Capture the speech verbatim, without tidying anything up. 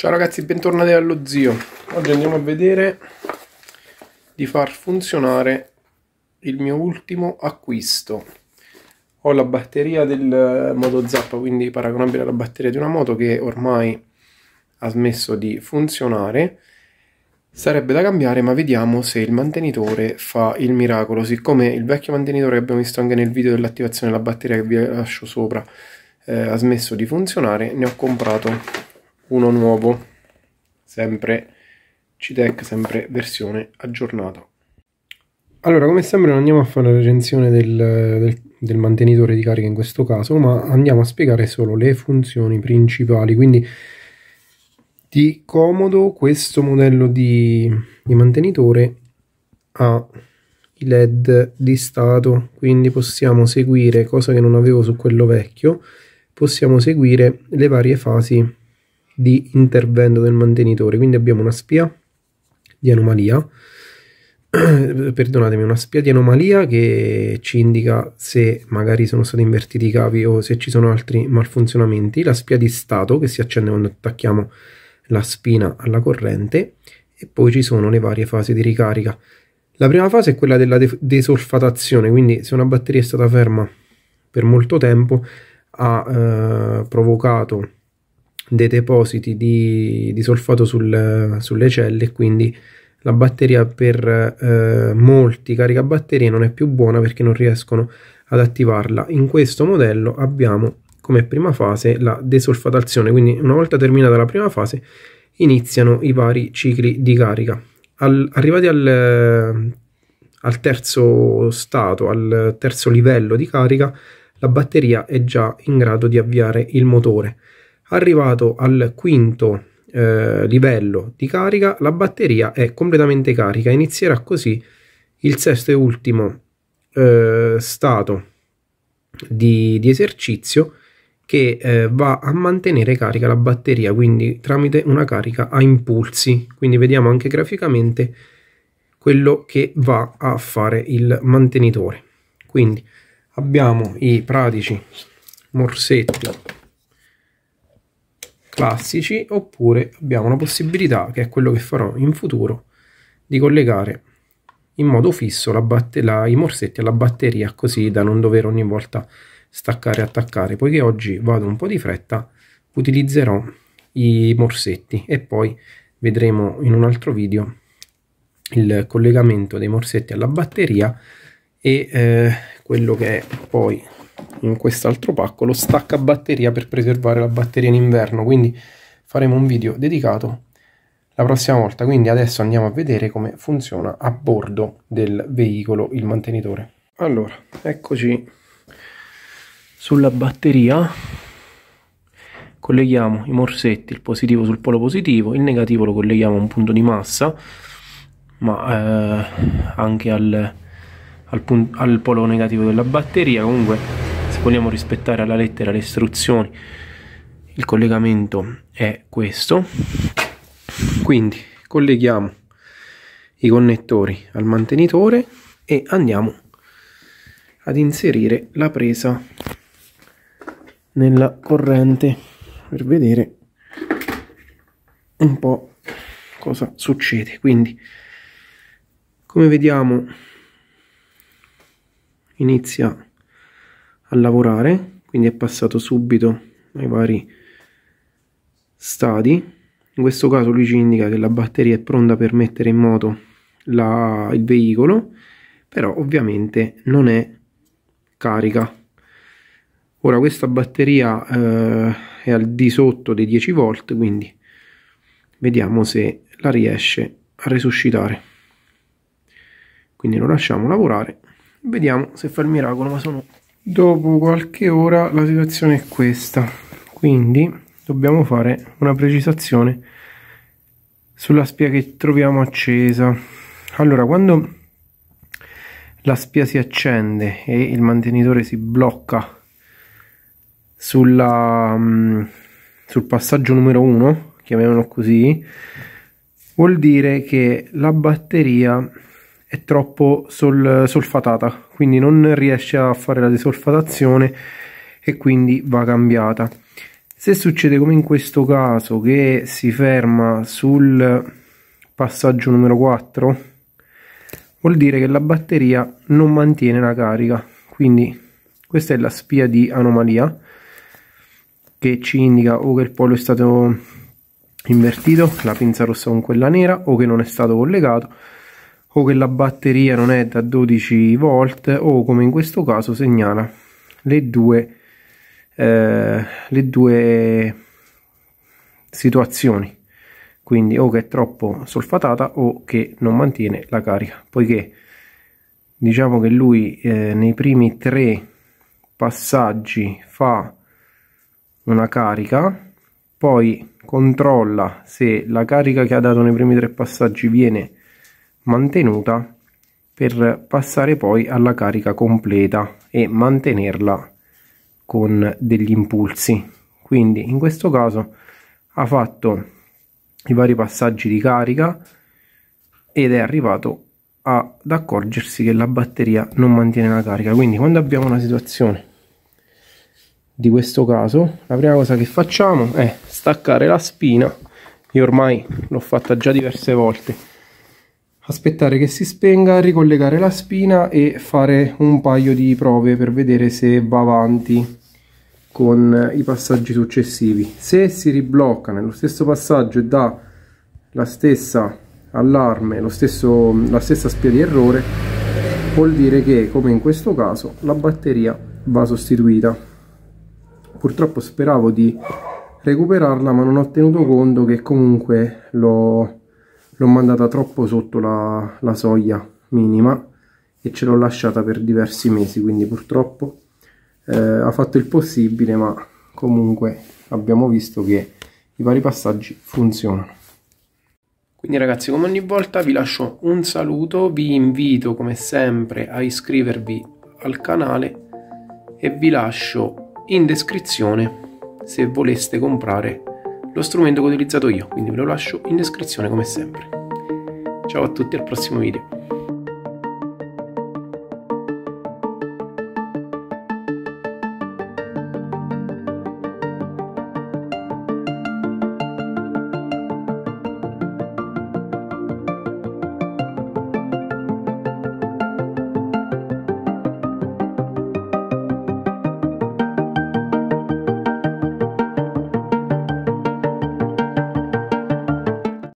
Ciao ragazzi, bentornati allo zio. Oggi andiamo a vedere di far funzionare il mio ultimo acquisto. Ho la batteria del Moto Zappa, quindi paragonabile alla batteria di una moto, che ormai ha smesso di funzionare. Sarebbe da cambiare, ma vediamo se il mantenitore fa il miracolo. Siccome il vecchio mantenitore che abbiamo visto anche nel video dell'attivazione della batteria che vi lascio sopra eh, ha smesso di funzionare, ne ho comprato uno nuovo, sempre C T E K, sempre versione aggiornata. Allora, come sempre non andiamo a fare la recensione del, del, del mantenitore di carica in questo caso, ma andiamo a spiegare solo le funzioni principali. Quindi di comodo questo modello di, di mantenitore ha i L E D di stato, quindi possiamo seguire, cosa che non avevo su quello vecchio, possiamo seguire le varie fasi di intervento del mantenitore. Quindi abbiamo una spia di anomalia perdonatemi una spia di anomalia che ci indica se magari sono stati invertiti i cavi o se ci sono altri malfunzionamenti, la spia di stato che si accende quando attacchiamo la spina alla corrente, e poi ci sono le varie fasi di ricarica. La prima fase è quella della desolfatazione, quindi se una batteria è stata ferma per molto tempo ha eh, provocato dei depositi di, di solfato sul, sulle celle, quindi la batteria per eh, molti caricabatterie non è più buona perché non riescono ad attivarla. In questo modello abbiamo come prima fase la desolfatazione, quindi una volta terminata la prima fase iniziano i vari cicli di carica. Al, arrivati al, al terzo stato, al terzo livello di carica, la batteria è già in grado di avviare il motore. Arrivato al quinto eh, livello di carica, la batteria è completamente carica. Inizierà così il sesto e ultimo eh, stato di, di esercizio, che eh, va a mantenere carica la batteria, quindi tramite una carica a impulsi. Quindi vediamo anche graficamente quello che va a fare il mantenitore. Quindi abbiamo i pratici morsetti classici, oppure abbiamo la possibilità, che è quello che farò in futuro, di collegare in modo fisso la la, i morsetti alla batteria, così da non dover ogni volta staccare e attaccare. Poiché oggi vado un po' di fretta, utilizzerò i morsetti e poi vedremo in un altro video il collegamento dei morsetti alla batteria e eh, quello che è poi in quest'altro pacco, lo stacca batteria per preservare la batteria in inverno. Quindi faremo un video dedicato la prossima volta. Quindi adesso andiamo a vedere come funziona a bordo del veicolo il mantenitore. Allora, eccoci sulla batteria. Colleghiamo i morsetti, il positivo sul polo positivo, il negativo lo colleghiamo a un punto di massa, ma eh, anche al, al, al polo negativo della batteria. Comunque, vogliamo rispettare alla lettera le istruzioni, il collegamento è questo. Quindi colleghiamo i connettori al mantenitore e andiamo ad inserire la presa nella corrente per vedere un po' cosa succede. Quindi, come vediamo, inizia a lavorare, quindi è passato subito ai vari stadi. In questo caso lui ci indica che la batteria è pronta per mettere in moto la, il veicolo, però ovviamente non è carica. Ora questa batteria eh, è al di sotto dei dieci volt, quindi vediamo se la riesce a resuscitare. Quindi lo lasciamo lavorare, vediamo se fa il miracolo, ma sono... Dopo qualche ora la situazione è questa, quindi dobbiamo fare una precisazione sulla spia che troviamo accesa. Allora, quando la spia si accende e il mantenitore si blocca sulla, sul passaggio numero uno, chiamiamolo così, vuol dire che la batteria è troppo sol solfatata, quindi non riesce a fare la desolfatazione e quindi va cambiata. Se succede come in questo caso che si ferma sul passaggio numero quattro, vuol dire che la batteria non mantiene la carica, quindi questa è la spia di anomalia che ci indica o che il polo è stato invertito, la pinza rossa con quella nera, o che non è stato collegato, o che la batteria non è da dodici volt, o come in questo caso segnala le due, eh, le due situazioni, quindi o che è troppo solfatata o che non mantiene la carica, poiché diciamo che lui eh, nei primi tre passaggi fa una carica, poi controlla se la carica che ha dato nei primi tre passaggi viene mantenuta per passare poi alla carica completa e mantenerla con degli impulsi. Quindi in questo caso ha fatto i vari passaggi di carica ed è arrivato ad accorgersi che la batteria non mantiene la carica. Quindi quando abbiamo una situazione di questo caso, la prima cosa che facciamo è staccare la spina. Io ormai l'ho fatta già diverse volte, aspettare che si spenga, ricollegare la spina e fare un paio di prove per vedere se va avanti con i passaggi successivi. Se si riblocca nello stesso passaggio e dà la stessa allarme, lo stesso, la stessa spia di errore, vuol dire che, come in questo caso, la batteria va sostituita. Purtroppo speravo di recuperarla, ma non ho tenuto conto che comunque l'ho mandata troppo sotto la, la soglia minima e ce l'ho lasciata per diversi mesi, quindi purtroppo eh, ha fatto il possibile, ma comunque abbiamo visto che i vari passaggi funzionano. Quindi ragazzi, come ogni volta vi lascio un saluto, vi invito come sempre a iscrivervi al canale e vi lascio in descrizione se voleste comprare lo strumento che ho utilizzato io, quindi ve lo lascio in descrizione come sempre. Ciao a tutti, al prossimo video.